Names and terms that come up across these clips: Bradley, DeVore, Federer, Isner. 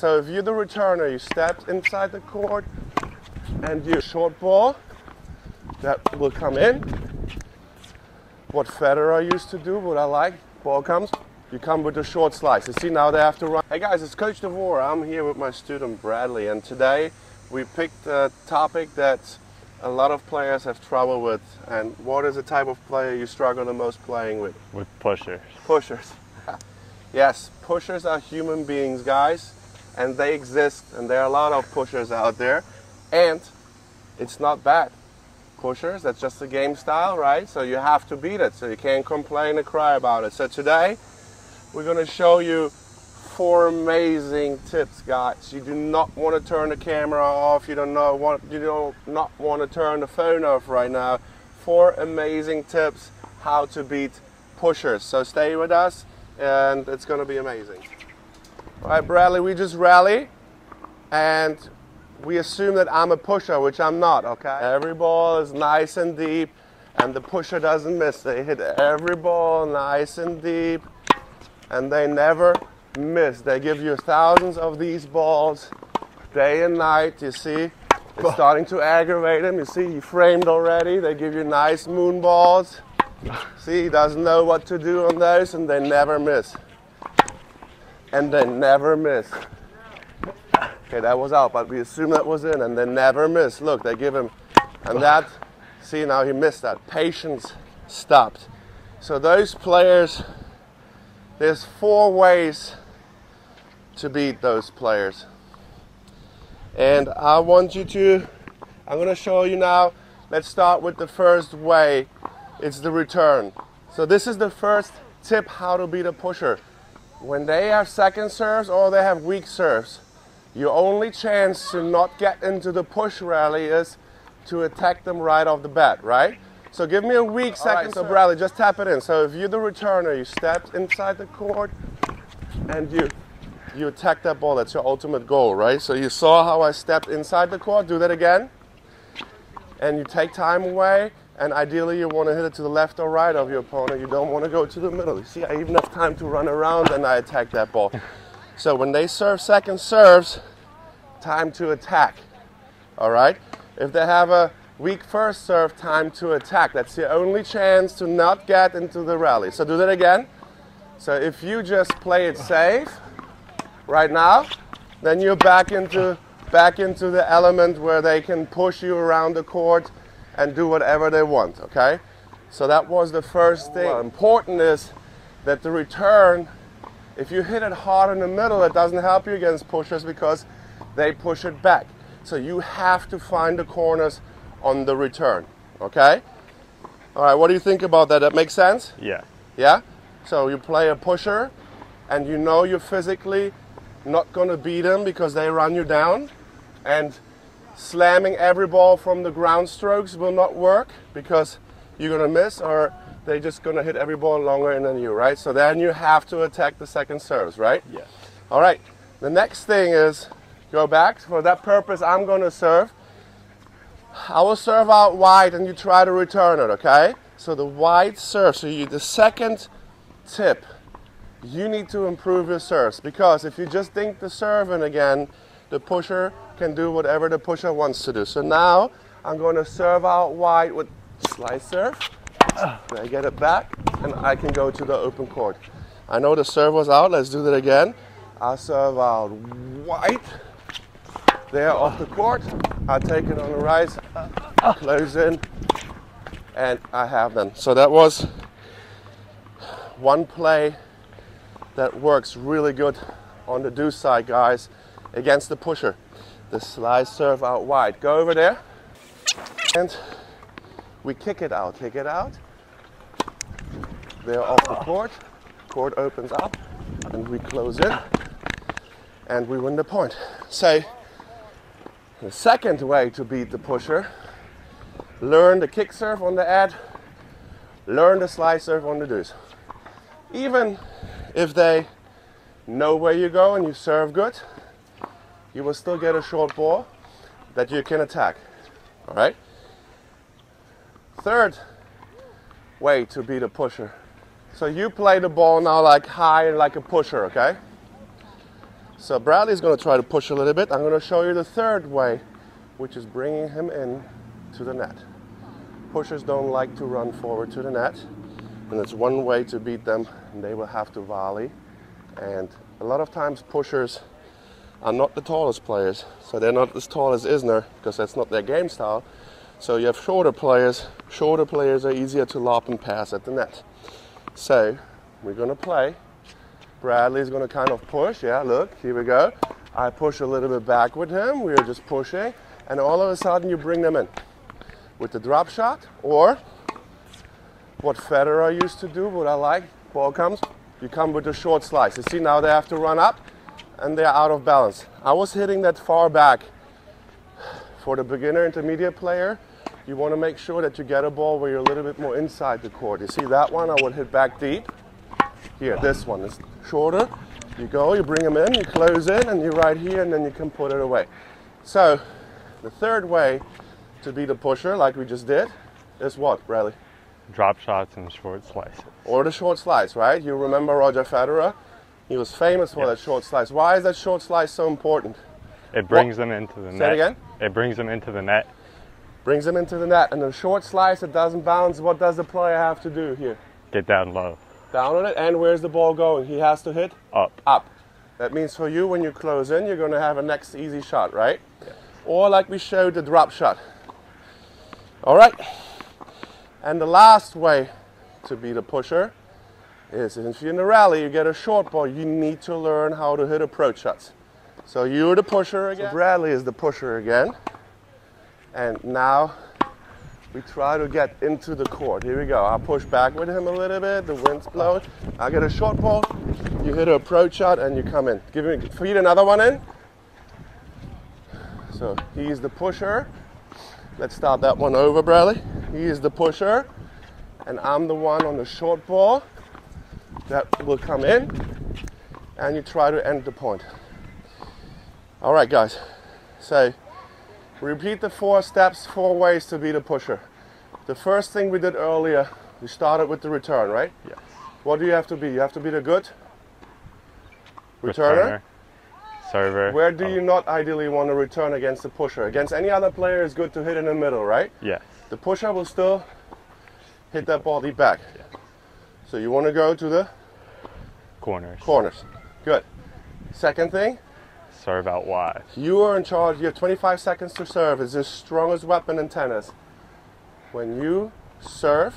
So if you're the returner, you step inside the court and you short ball that will come in. What Federer used to do, what I like, ball comes, you come with a short slice. You see now they have to run. Hey guys, it's Coach DeVore. I'm here with my student Bradley, and today we picked a topic that a lot of players have trouble with. And what is the type of player you struggle the most playing with? With pushers. Pushers. Yes, pushers are human beings, guys, and they exist, and there are a lot of pushers out there, and it's not bad. Pushers, that's just the game style, right? So you have to beat it, so you can't complain or cry about it. So today, we're going to show you 4 amazing tips, guys. You do not want to turn the camera off, you do not want to turn the phone off right now. 4 amazing tips how to beat pushers, so stay with us. And it's going to be amazing. All right, Bradley, we just rally, and we assume that I'm a pusher, which I'm not, okay? Every ball is nice and deep, and the pusher doesn't miss. They hit every ball nice and deep, and they never miss. They give you thousands of these balls day and night, you see? It's starting to aggravate him. You see, he framed already. They give you nice moon balls. See, he doesn't know what to do on those, and they never miss. And they never miss. Okay, that was out, but we assume that was in, and they never miss. Look, they give him, and that, see, now he missed that. Patience stopped. So those players, there's 4 ways to beat those players. And I want you to, I'm going to show you now, let's start with the first way. It's the return. So this is the first tip how to beat a pusher. When they have second serves or they have weak serves, your only chance to not get into the push rally is to attack them right off the bat, right? So give me a weak second serve. So Bradley, just tap it in. So if you're the returner, you step inside the court and you attack that ball. That's your ultimate goal, right? So you saw how I stepped inside the court. Do that again. And you take time away. And ideally, you want to hit it to the left or right of your opponent. You don't want to go to the middle. You see, I even have time to run around, and I attack that ball. So when they serve second serves, time to attack, all right? If they have a weak first serve, time to attack. That's the only chance to not get into the rally. So do that again. So if you just play it safe right now, then you're back into the element where they can push you around the court and do whatever they want, okay? So that was the first thing. Well, important is that the return, if you hit it hard in the middle, it doesn't help you against pushers because they push it back. So you have to find the corners on the return, okay? All right, what do you think about that? That makes sense? Yeah. Yeah? So you play a pusher and you know you're physically not gonna beat them because they run you down, and slamming every ball from the ground strokes will not work because you're going to miss, or they're just going to hit every ball longer in than you, right? So then you have to attack the second serves, right? Yeah. All right. The next thing is go back. For that purpose, I'm going to serve. I will serve out wide and you try to return it, okay? So the wide serve. So the second tip, you need to improve your serves, because if you just think the serve in again, the pusher can do whatever the pusher wants to do. So now I'm going to serve out wide with slice serve. I get it back and I can go to the open court. I know the serve was out. Let's do that again. I serve out wide. There off the court. I take it on the right, close in, and I have them. So that was one play that works really good on the do side, guys, against the pusher. The slice serve out wide. Go over there, and we kick it out. Kick it out. They're off the court. Court opens up, and we close it, and we win the point. So the second way to beat the pusher: learn the kick serve on the ad, learn the slice serve on the deuce. Even if they know where you go and you serve good, you will still get a short ball that you can attack, all right? Third way to beat a pusher. So you play the ball now like high and like a pusher, okay? So Bradley's going to try to push a little bit. I'm going to show you the third way, which is bringing him in to the net. Pushers don't like to run forward to the net, and it's one way to beat them. And they will have to volley, and a lot of times pushers are not the tallest players, so they're not as tall as Isner because that's not their game style. So you have shorter players. Shorter players are easier to lob and pass at the net. So we're going to play. Bradley's going to kind of push. Yeah, look, here we go. I push a little bit back with him. We're just pushing, and all of a sudden you bring them in with the drop shot, or what Federer used to do, what I like. Ball comes, you come with a short slice. You see, now they have to run up, and they're out of balance. I was hitting that far back. For the beginner intermediate player, you want to make sure that you get a ball where you're a little bit more inside the court. You see that one? I would hit back deep. Here, this one is shorter. You go, you bring them in, you close in, and you're right here, and then you can put it away. So the third way to be the pusher, like we just did, is what, Bradley? Drop shots and short slices. Or the short slice, right? You remember Roger Federer? He was famous for that short slice. Why is that short slice so important? It brings them into the net. Say it again? It brings them into the net. Brings them into the net. And the short slice, it doesn't bounce. What does the player have to do here? Get down low. Down on it. And where's the ball going? He has to hit? Up. Up. That means for you, when you close in, you're going to have a next easy shot, right? Yeah. Or like we showed, the drop shot. All right. And the last way to be the pusher is if you're in a rally, you get a short ball, you need to learn how to hit approach shots. So you're the pusher again. So Bradley is the pusher again. And now we try to get into the court. Here we go. I push back with him a little bit. The wind's blowing. I get a short ball. You hit an approach shot and you come in. Give me feed another one in. So he's the pusher. Let's start that one over, Bradley. He is the pusher. And I'm the one on the short ball that will come in. And you try to end the point. All right, guys, so repeat the four steps, four ways to be the pusher. The first thing we did earlier, we started with the return, right? Yes. What do you have to be? You have to be the good returner. Server. Where do you not ideally want to return against the pusher? Against any other player, it's good to hit in the middle, right? Yes. The pusher will still hit that ball deep back. Yes. So you want to go to the? Corners. Corners. Good. Second thing? Serve out wide. You are in charge. You have 25 seconds to serve. It's the strongest weapon in tennis. When you serve,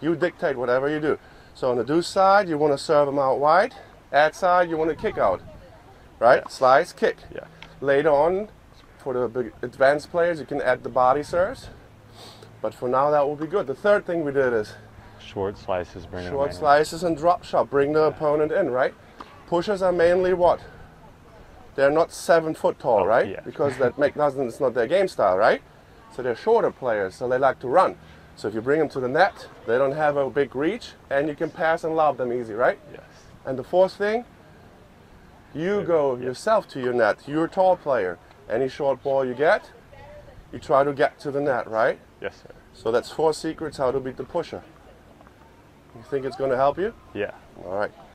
you dictate whatever you do. So on the deuce side, you want to serve them out wide. Ad side, you want to kick out. Right? Yeah. Slice, kick. Yeah. Later on, for the big advanced players, you can add the body serves. But for now, that will be good. The third thing we did is short slices. Bring short slices and drop shot. Bring the opponent in, right? Pushers are mainly what? They're not 7 foot tall, right? Yeah. Because that it's not their game style, right? So they're shorter players, so they like to run. So if you bring them to the net, they don't have a big reach, and you can pass and lob them easy, right? Yes. And the fourth thing, you go yourself to your net. You're a tall player. Any short ball you get, you try to get to the net, right? Yes, sir. So that's four secrets how to beat the pusher. You think it's going to help you? Yeah. All right.